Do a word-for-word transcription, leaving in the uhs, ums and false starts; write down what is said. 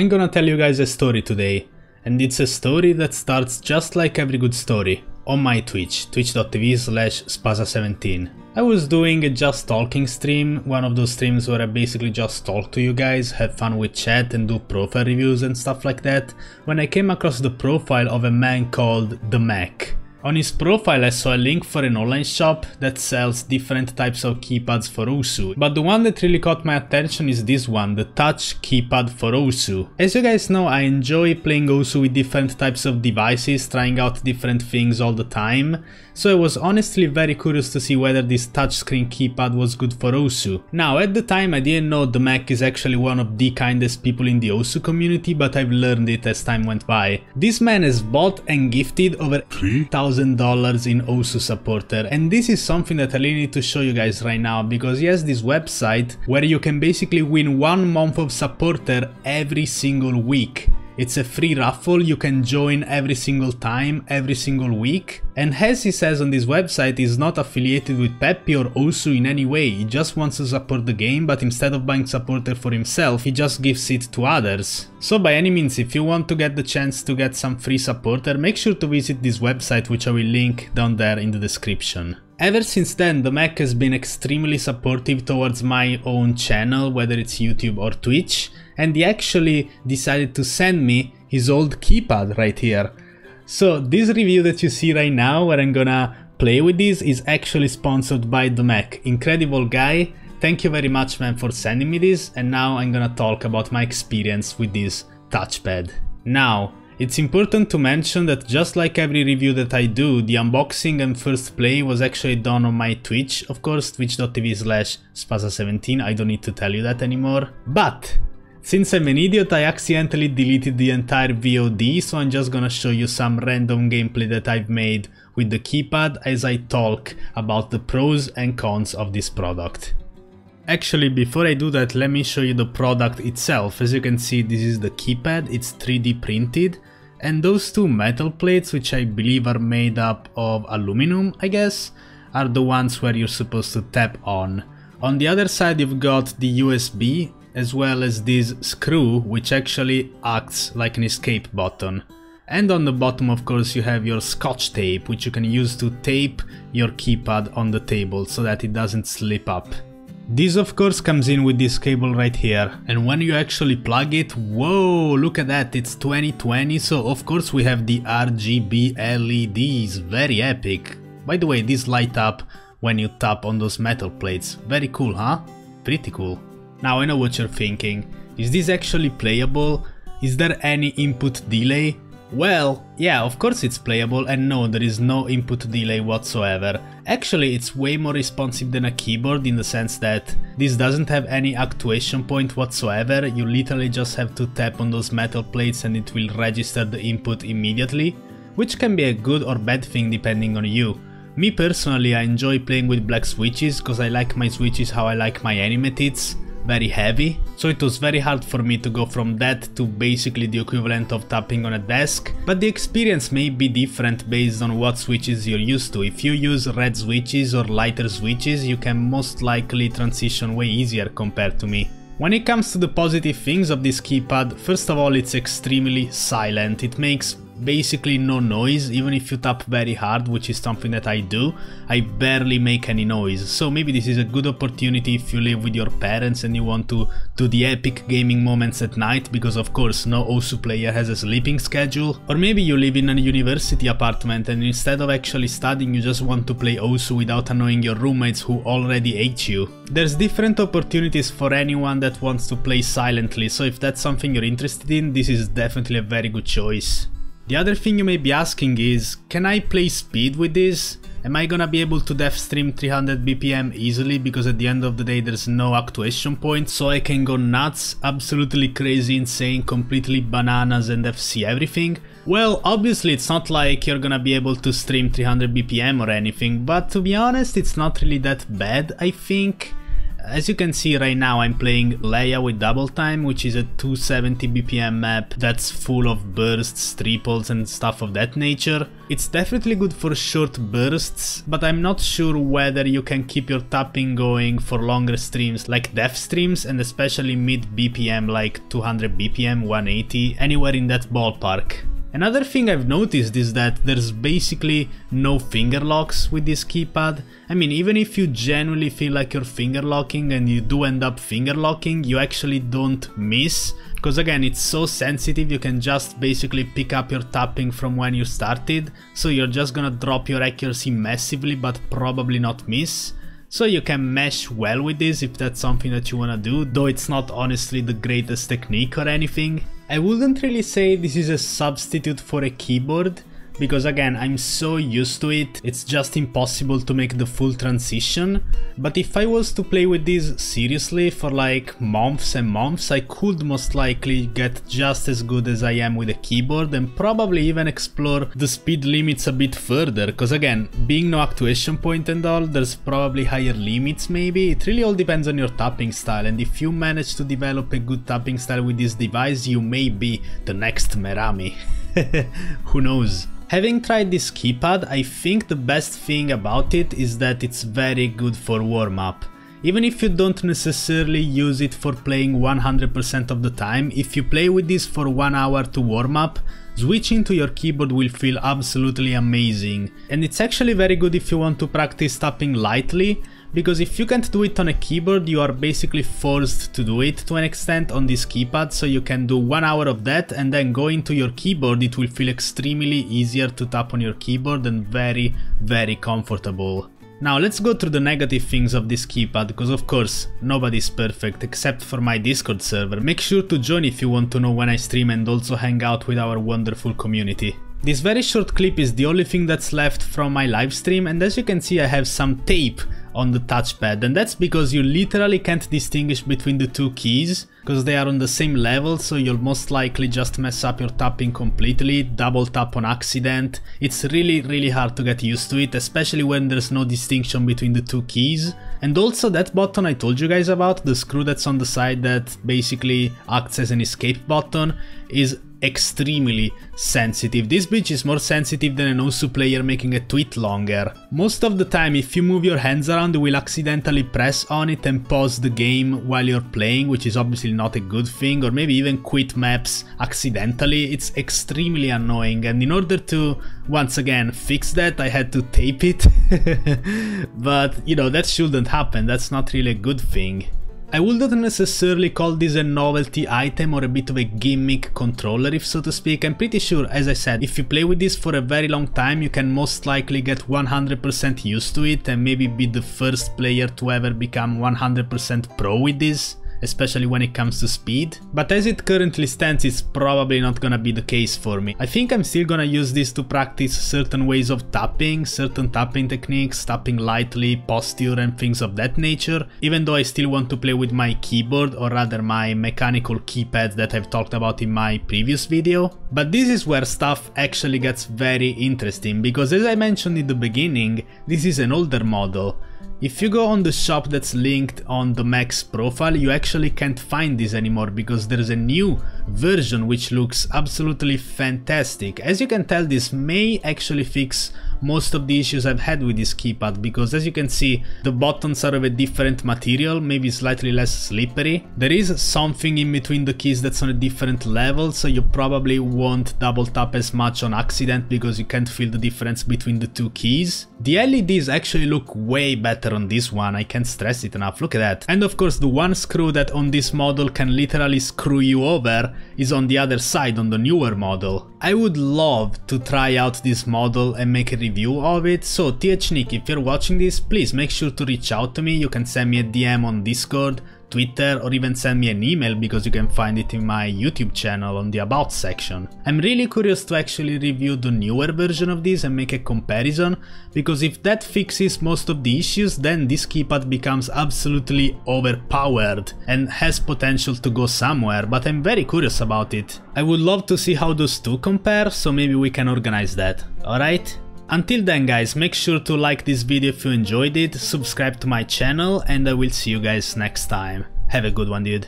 I'm gonna tell you guys a story today, and it's a story that starts just like every good story, on my Twitch, twitch dot t v slash spazza seventeen. I was doing a just talking stream, one of those streams where I basically just talk to you guys, have fun with chat and do profile reviews and stuff like that, when I came across the profile of a man called TheMeq. On his profile I saw a link for an online shop that sells different types of keypads for osu, but the one that really caught my attention is this one, the touch keypad for osu. As you guys know, I enjoy playing osu with different types of devices, trying out different things all the time, so I was honestly very curious to see whether this touchscreen keypad was good for osu. Now, at the time I didn't know TheMeq is actually one of the kindest people in the osu community, but I've learned it as time went by. This man has bought and gifted over three thousand dollars in osu supporter, and this is something that I really need to show you guys right now, because he has this website where you can basically win one month of supporter every single week. It's a free raffle, you can join every single time, every single week, and as he says on this website, he's not affiliated with Peppy or osu in any way, he just wants to support the game, but instead of buying supporter for himself, he just gives it to others. So by any means, if you want to get the chance to get some free supporter, make sure to visit this website, which I will link down there in the description. Ever since then, TheMeq has been extremely supportive towards my own channel, whether it's YouTube or Twitch, and he actually decided to send me his old keypad right here. So this review that you see right now, where I'm gonna play with this, is actually sponsored by TheMeq. Incredible guy, thank you very much, man, for sending me this, and now I'm gonna talk about my experience with this touchpad. Now, it's important to mention that just like every review that I do, the unboxing and first play was actually done on my Twitch, of course, twitch dot t v slash spazza seventeen, I don't need to tell you that anymore. But since I'm an idiot, I accidentally deleted the entire V O D, so I'm just gonna show you some random gameplay that I've made with the keypad as I talk about the pros and cons of this product. Actually, before I do that, let me show you the product itself. As you can see, this is the keypad, it's three D printed, and those two metal plates, which I believe are made up of aluminum, I guess, are the ones where you're supposed to tap on. On the other side you've got the U S B, as well as this screw, which actually acts like an escape button. And on the bottom, of course, you have your scotch tape, which you can use to tape your keypad on the table so that it doesn't slip up. This of course comes in with this cable right here, and when you actually plug it, whoa, look at that, it's twenty twenty, so of course we have the R G B L E Ds, very epic. By the way, these light up when you tap on those metal plates, very cool, huh? Pretty cool. Now I know what you're thinking, is this actually playable? Is there any input delay? Well, yeah, of course it's playable, and no, there is no input delay whatsoever. Actually, it's way more responsive than a keyboard, in the sense that this doesn't have any actuation point whatsoever, you literally just have to tap on those metal plates and it will register the input immediately, which can be a good or bad thing depending on you. Me personally, I enjoy playing with black switches, cause I like my switches how I like my anime tits, very heavy, so it was very hard for me to go from that to basically the equivalent of tapping on a desk, but the experience may be different based on what switches you're used to. If you use red switches or lighter switches, you can most likely transition way easier compared to me. When it comes to the positive things of this keypad, first of all, it's extremely silent, it makes basically no noise. Even if you tap very hard, which is something that I do, I barely make any noise, so maybe this is a good opportunity if you live with your parents and you want to do the epic gaming moments at night, because of course no osu player has a sleeping schedule. Or maybe you live in a university apartment and instead of actually studying you just want to play osu without annoying your roommates who already hate you. There's different opportunities for anyone that wants to play silently, so if that's something you're interested in, this is definitely a very good choice. The other thing you may be asking is, can I play speed with this? Am I gonna be able to dev stream three hundred B P M easily, because at the end of the day there's no actuation point, so I can go nuts, absolutely crazy, insane, completely bananas and F C everything? Well, obviously it's not like you're gonna be able to stream three hundred B P M or anything, but to be honest it's not really that bad, I think. As you can see right now I'm playing Leia with Double Time, which is a two seventy B P M map that's full of bursts, triples and stuff of that nature. It's definitely good for short bursts, but I'm not sure whether you can keep your tapping going for longer streams like death streams, and especially mid B P M like two hundred B P M, one eighty, anywhere in that ballpark. Another thing I've noticed is that there's basically no finger locks with this keypad. I mean, even if you genuinely feel like you're finger locking and you do end up finger locking, you actually don't miss. Because again, it's so sensitive, you can just basically pick up your tapping from when you started. So you're just gonna drop your accuracy massively, but probably not miss. So you can mesh well with this if that's something that you wanna do, though it's not honestly the greatest technique or anything. I wouldn't really say this is a substitute for a keyboard, because again, I'm so used to it, it's just impossible to make the full transition. But if I was to play with this seriously for like months and months, I could most likely get just as good as I am with a keyboard, and probably even explore the speed limits a bit further, because again, being no actuation point and all, there's probably higher limits maybe. It really all depends on your tapping style, and if you manage to develop a good tapping style with this device, you may be the next Merami. Who knows? Having tried this keypad, I think the best thing about it is that it's very good for warm-up. Even if you don't necessarily use it for playing one hundred percent of the time, if you play with this for one hour to warm up, switching to your keyboard will feel absolutely amazing. And it's actually very good if you want to practice tapping lightly, because if you can't do it on a keyboard, you are basically forced to do it to an extent on this keypad, so you can do one hour of that and then go into your keyboard. It will feel extremely easier to tap on your keyboard and very, very comfortable. Now let's go through the negative things of this keypad, because of course, nobody's perfect, except for my Discord server. Make sure to join if you want to know when I stream and also hang out with our wonderful community. This very short clip is the only thing that's left from my live stream, and as you can see I have some tape on the touchpad, and that's because you literally can't distinguish between the two keys because they are on the same level, so you'll most likely just mess up your tapping completely, double tap on accident. It's really really hard to get used to it, especially when there's no distinction between the two keys. And also that button I told you guys about, the screw that's on the side that basically acts as an escape button, is extremely sensitive. This bitch is more sensitive than an Osu player making a tweet longer. Most of the time if you move your hands around, you will accidentally press on it and pause the game while you're playing, which is obviously not a good thing, or maybe even quit maps accidentally. It's extremely annoying, and in order to once again fix that, I had to tape it. But you know, that shouldn't happen, that's not really a good thing. I wouldn't necessarily call this a novelty item or a bit of a gimmick controller, if so to speak. I'm pretty sure, as I said, if you play with this for a very long time, you can most likely get one hundred percent used to it and maybe be the first player to ever become one hundred percent pro with this, especially when it comes to speed. But as it currently stands, it's probably not gonna be the case for me. I think I'm still gonna use this to practice certain ways of tapping, certain tapping techniques, tapping lightly, posture and things of that nature, even though I still want to play with my keyboard, or rather my mechanical keypad that I've talked about in my previous video. But this is where stuff actually gets very interesting, because as I mentioned in the beginning, this is an older model. If you go on the shop that's linked on the TheMeq's profile, you actually can't find this anymore, because there's a new version which looks absolutely fantastic. As you can tell, this may actually fix most of the issues I've had with this keypad, because as you can see, the buttons are of a different material, maybe slightly less slippery. There is something in between the keys that's on a different level, so you probably won't double tap as much on accident because you can't feel the difference between the two keys. The L E Ds actually look way better on this one, I can't stress it enough, look at that. And of course the one screw that on this model can literally screw you over is on the other side on the newer model. I would love to try out this model and make a review of it, so thnikk, if you're watching this, please make sure to reach out to me. You can send me a D M on Discord, Twitter, or even send me an email, because you can find it in my YouTube channel on the About section. I'm really curious to actually review the newer version of this and make a comparison, because if that fixes most of the issues, then this keypad becomes absolutely overpowered and has potential to go somewhere, but I'm very curious about it. I would love to see how those two compare, so maybe we can organize that. Alright? Until then guys, make sure to like this video if you enjoyed it, subscribe to my channel, and I will see you guys next time. Have a good one, dude.